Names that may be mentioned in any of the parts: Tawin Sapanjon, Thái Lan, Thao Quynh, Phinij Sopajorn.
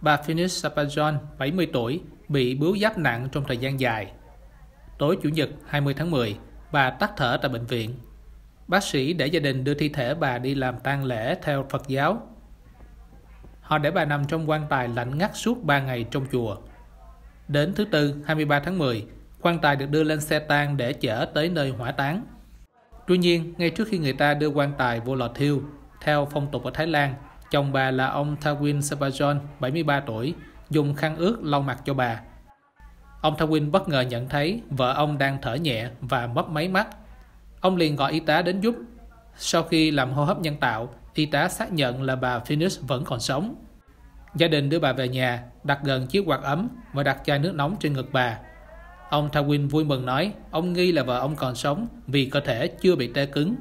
bà Phinij Sopajorn, 70 tuổi, bị bướu giáp nặng trong thời gian dài. Tối Chủ nhật 20 tháng 10, bà tắt thở tại bệnh viện. Bác sĩ để gia đình đưa thi thể bà đi làm tang lễ theo Phật giáo. Họ để bà nằm trong quan tài lạnh ngắt suốt 3 ngày trong chùa. Đến thứ Tư 23 tháng 10, quan tài được đưa lên xe tang để chở tới nơi hỏa táng. Tuy nhiên, ngay trước khi người ta đưa quan tài vô lò thiêu, theo phong tục ở Thái Lan, chồng bà là ông Tawin Sapanjon, 73 tuổi, dùng khăn ướt lau mặt cho bà. Ông Thawin bất ngờ nhận thấy vợ ông đang thở nhẹ và mấp máy mắt. Ông liền gọi y tá đến giúp. Sau khi làm hô hấp nhân tạo, y tá xác nhận là bà Phinij vẫn còn sống. Gia đình đưa bà về nhà, đặt gần chiếc quạt ấm và đặt chai nước nóng trên ngực bà. Ông Thawin vui mừng nói ông nghi là vợ ông còn sống vì cơ thể chưa bị tê cứng.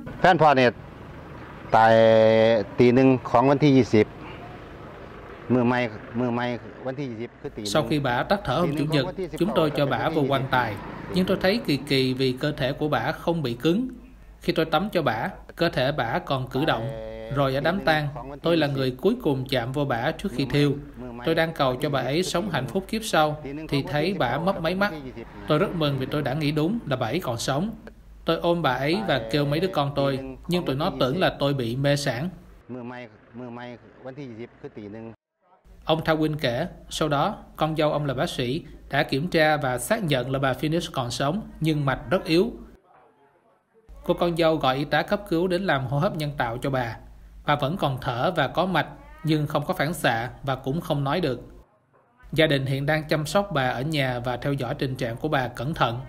Sau khi bà tắt thở hôm Chủ nhật, chúng tôi cho bà vô quan tài, nhưng tôi thấy kỳ kỳ vì cơ thể của bà không bị cứng. Khi tôi tắm cho bà, cơ thể bà còn cử động. Rồi ở đám tang, tôi là người cuối cùng chạm vô bà trước khi thiêu. Tôi đang cầu cho bà ấy sống hạnh phúc kiếp sau, thì thấy bà mấp máy mắt. Tôi rất mừng vì tôi đã nghĩ đúng là bà ấy còn sống. Tôi ôm bà ấy và kêu mấy đứa con tôi, nhưng tụi nó tưởng là tôi bị mê sản. Ông Thao Quynh kể, sau đó, con dâu ông là bác sĩ, đã kiểm tra và xác nhận là bà Phinij còn sống, nhưng mạch rất yếu. Cô con dâu gọi y tá cấp cứu đến làm hô hấp nhân tạo cho bà. Bà vẫn còn thở và có mạch, nhưng không có phản xạ và cũng không nói được. Gia đình hiện đang chăm sóc bà ở nhà và theo dõi tình trạng của bà cẩn thận.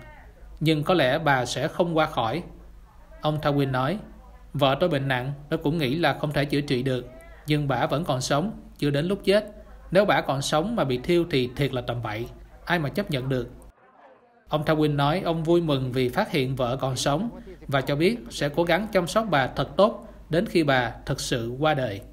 Nhưng có lẽ bà sẽ không qua khỏi. Ông Thao Quynh nói, vợ tôi bệnh nặng, tôi cũng nghĩ là không thể chữa trị được, nhưng bà vẫn còn sống, chưa đến lúc chết. Nếu bà còn sống mà bị thiêu thì thiệt là tầm bậy, ai mà chấp nhận được. Ông Thao Quynh nói ông vui mừng vì phát hiện vợ còn sống và cho biết sẽ cố gắng chăm sóc bà thật tốt đến khi bà thật sự qua đời.